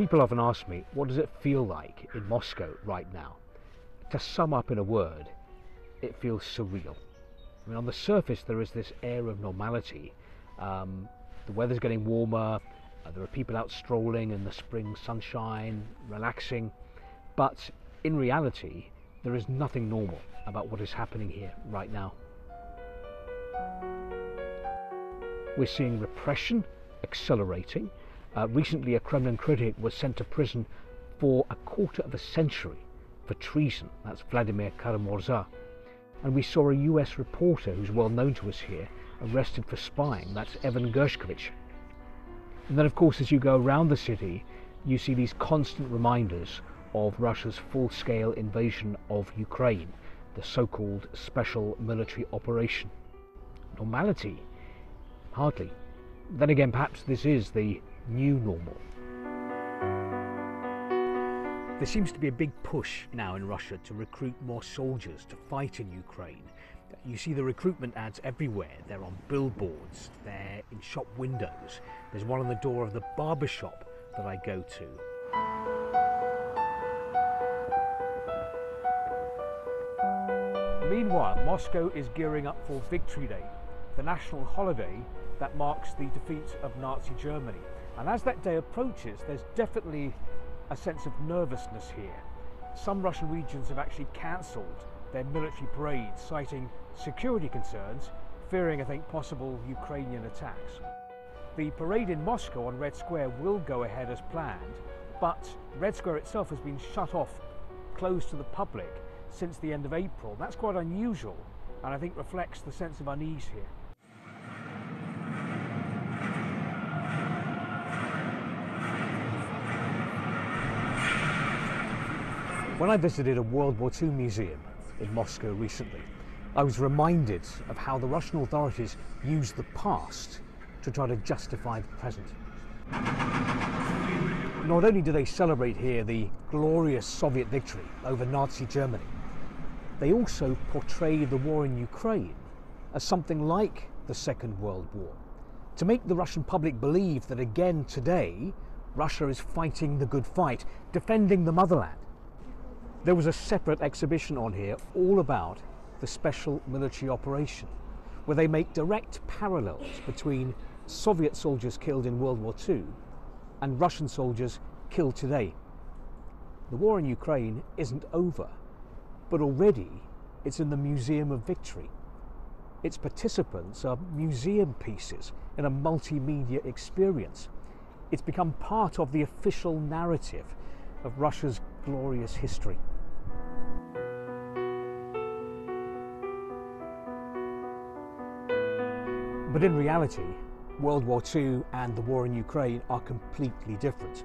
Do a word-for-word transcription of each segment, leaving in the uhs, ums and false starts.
People often ask me, what does it feel like in Moscow right now? To sum up in a word, it feels surreal. I mean, on the surface there is this air of normality. Um, the weather's getting warmer, uh, there are people out strolling in the spring sunshine, relaxing, but in reality there is nothing normal about what is happening here right now. We're seeing repression accelerating. Uh, recently a Kremlin critic was sent to prison for a quarter of a century for treason. That's Vladimir Kara-Murza. And we saw a U S reporter who's well known to us here arrested for spying. That's Evan Gershkovich. And then of course as you go around the city you see these constant reminders of Russia's full-scale invasion of Ukraine, the so-called special military operation. Normality? Hardly. Then again, perhaps this is the new normal. There seems to be a big push now in Russia to recruit more soldiers to fight in Ukraine. You see the recruitment ads everywhere. They're on billboards, they're in shop windows. There's one on the door of the barber shop that I go to. Meanwhile, Moscow is gearing up for Victory Day, the national holiday that marks the defeat of Nazi Germany. And as that day approaches, there's definitely a sense of nervousness here. Some Russian regions have actually cancelled their military parades, citing security concerns, fearing, I think, possible Ukrainian attacks. The parade in Moscow on Red Square will go ahead as planned, but Red Square itself has been shut off, closed to the public, since the end of April. That's quite unusual and I think reflects the sense of unease here. When I visited a World War Two museum in Moscow recently, I was reminded of how the Russian authorities used the past to try to justify the present. Not only do they celebrate here the glorious Soviet victory over Nazi Germany, they also portray the war in Ukraine as something like the Second World War, to make the Russian public believe that again today, Russia is fighting the good fight, defending the motherland. There was a separate exhibition on here all about the special military operation, where they make direct parallels between Soviet soldiers killed in World War Two and Russian soldiers killed today. The war in Ukraine isn't over, but already it's in the Museum of Victory. Its participants are museum pieces in a multimedia experience. It's become part of the official narrative of Russia's glorious history. But in reality, World War Two and the war in Ukraine are completely different.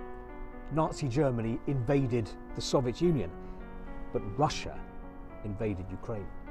Nazi Germany invaded the Soviet Union, but Russia invaded Ukraine.